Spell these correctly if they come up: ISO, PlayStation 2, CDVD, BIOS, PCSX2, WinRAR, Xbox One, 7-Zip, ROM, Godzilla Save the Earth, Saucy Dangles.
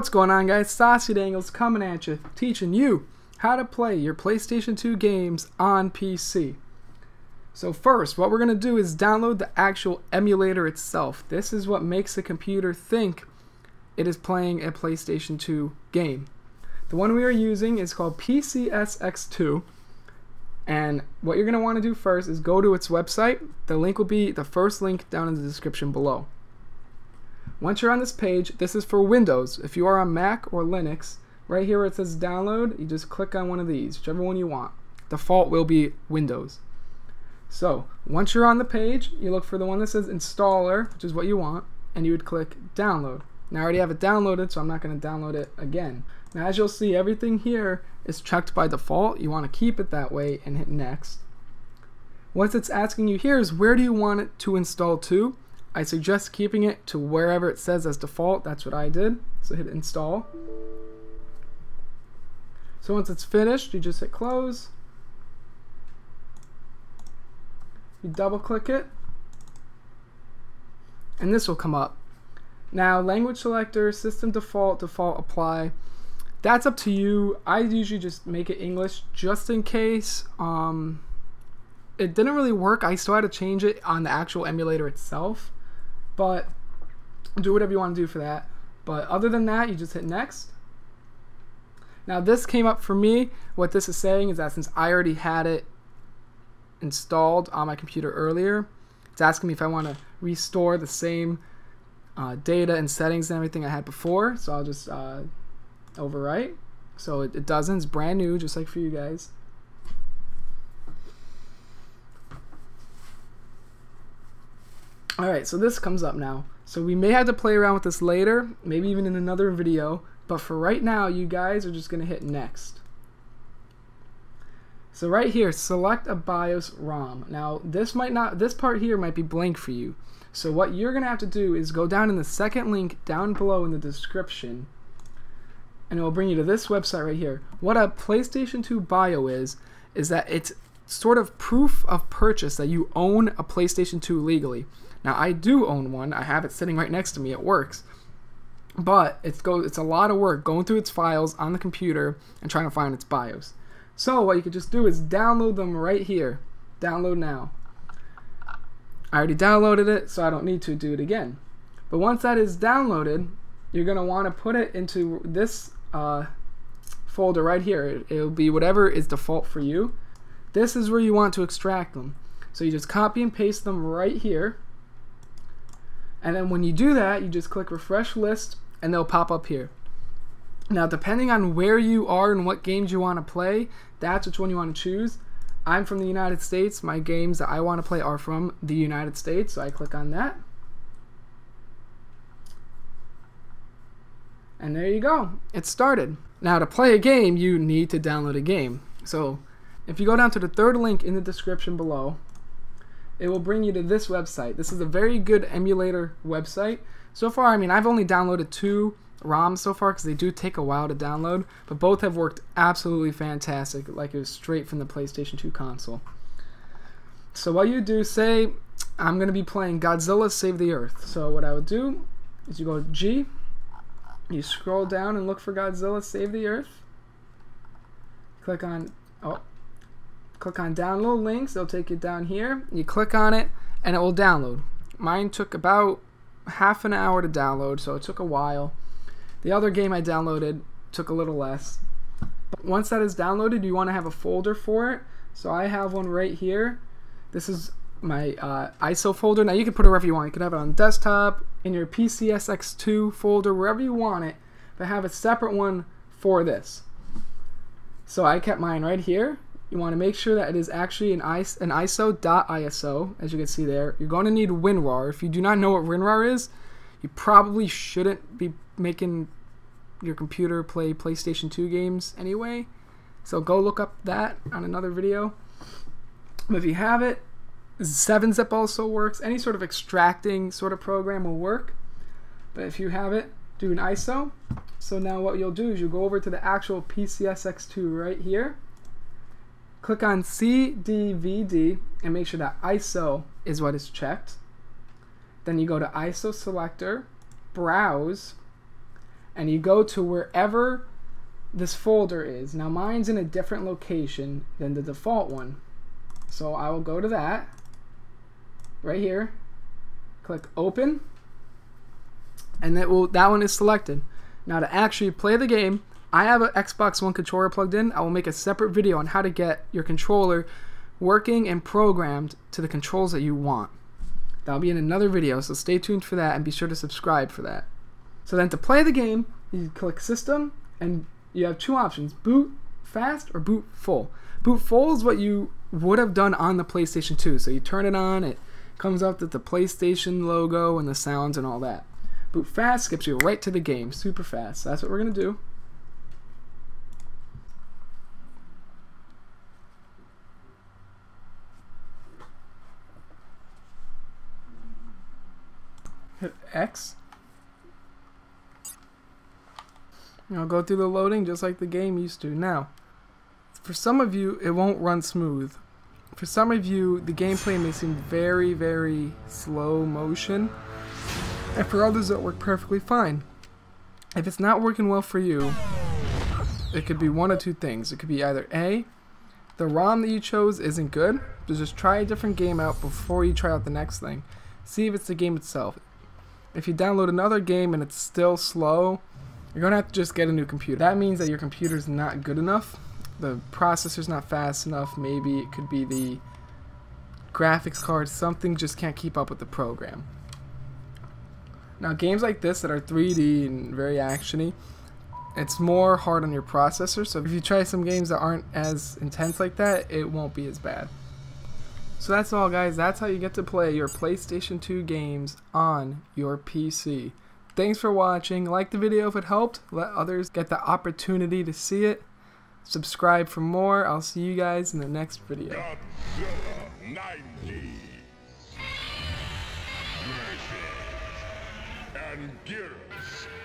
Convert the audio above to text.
What's going on, guys? Saucy Dangles coming at you, teaching you how to play your PlayStation 2 games on PC. So first, what we're going to do is download the actual emulator itself. This is what makes the computer think it is playing a PlayStation 2 game. The one we are using is called PCSX2, and what you're going to want to do first is go to its website. The link will be the first link down in the description below. Once you're on this page, this is for Windows. If you are on Mac or Linux, right here where it says download, you just click on one of these, whichever one you want. Default will be Windows. So once you're on the page, you look for the one that says installer, which is what you want, and you would click download. Now I already have it downloaded, so I'm not going to download it again. Now as you'll see, everything here is checked by default. You want to keep it that way and hit next. What it's asking you here is where do you want it to install to? I suggest keeping it to wherever it says as default. That's what I did. So hit install. So once it's finished, you just hit close. You double click it, and this will come up. Now language selector, system default apply. That's up to you. I usually just make it English just in case. It didn't really work. I still had to change it on the actual emulator itself. But do whatever you want to do for that. But other than that, you just hit next. Now this came up for me. What this is saying is that since I already had it installed on my computer earlier, it's asking me if I want to restore the same data and settings and everything I had before. So I'll just overwrite. So it doesn't. It's brand new, just like for you guys. Alright, so this comes up now. So we may have to play around with this later, maybe even in another video, but for right now, you guys are just going to hit next. So right here, select a BIOS ROM. Now, this part here might be blank for you. So what you're going to have to do is go down in the second link down below in the description, and it will bring you to this website right here. What a PlayStation 2 BIOS is that it's sort of proof of purchase that you own a PlayStation 2 legally. Now I do own one. I have it sitting right next to me. It works, but it's a lot of work going through its files on the computer and trying to find its BIOS. So what you could just do is download them right here. Download now. I already downloaded it, so I don't need to do it again. But once that is downloaded, you're going to want to put it into this folder right here. It'll be whatever is default for you. This is where you want to extract them. So you just copy and paste them right here. And then when you do that, you just click refresh list and they'll pop up here. Now depending on where you are and what games you want to play, that's which one you want to choose. I'm from the United States. My games that I want to play are from the United States, so I click on that. And there you go. It started. Now to play a game, you need to download a game. So if you go down to the third link in the description below, it will bring you to this website. This is a very good emulator website. So far, I mean, I've only downloaded 2 ROMs so far because they do take a while to download, but both have worked absolutely fantastic, like it was straight from the PlayStation 2 console. So what you do, say, I'm going to be playing Godzilla Save the Earth. So what I would do is you go to G, you scroll down and look for Godzilla Save the Earth. Click on download links. They'll take you down here. You click on it and it will download. Mine took about half an hour to download, so it took a while. The other game I downloaded took a little less. But once that is downloaded, you want to have a folder for it. So I have one right here. This is my ISO folder. Now you can put it wherever you want. You can have it on desktop, in your PCSX2 folder, wherever you want it, but have a separate one for this. So I kept mine right here. You want to make sure that it is actually an ISO.ISO, as you can see there. You're going to need WinRAR. If you do not know what WinRAR is, you probably shouldn't be making your computer play PlayStation 2 games anyway. So go look up that on another video. But if you have it, 7-Zip also works. Any sort of extracting sort of program will work. But if you have it, do an ISO. So now what you'll do is you'll go over to the actual PCSX2 right here. Click on CDVD and make sure that ISO is what is checked. Then you go to ISO selector, browse, and you go to wherever this folder is. Now mine's in a different location than the default one, so I will go to that right here, click open, and that one is selected. Now to actually play the game, I have an Xbox One controller plugged in. I will make a separate video on how to get your controller working and programmed to the controls that you want. That'll be in another video, so stay tuned for that and be sure to subscribe for that. So then to play the game, you click system and you have two options, boot fast or boot full. Boot full is what you would have done on the PlayStation 2. So you turn it on, it comes up with the PlayStation logo and the sounds and all that. Boot fast skips you right to the game, super fast. So that's what we're gonna do. Hit X. And I'll go through the loading just like the game used to. Now, for some of you, it won't run smooth. For some of you, the gameplay may seem very, very slow motion. And for others, it'll work perfectly fine. If it's not working well for you, it could be one of two things. It could be either A, the ROM that you chose isn't good, so just try a different game out before you try out the next thing. See if it's the game itself. If you download another game and it's still slow, you're going to have to just get a new computer. That means that your computer's not good enough, the processor's not fast enough, maybe it could be the graphics card, something just can't keep up with the program. Now games like this that are 3D and very actiony, it's more hard on your processor, so if you try some games that aren't as intense like that, it won't be as bad. So that's all guys, that's how you get to play your PlayStation 2 games on your PC. Thanks for watching, like the video if it helped, let others get the opportunity to see it, subscribe for more, I'll see you guys in the next video. Godzilla 90. And gears.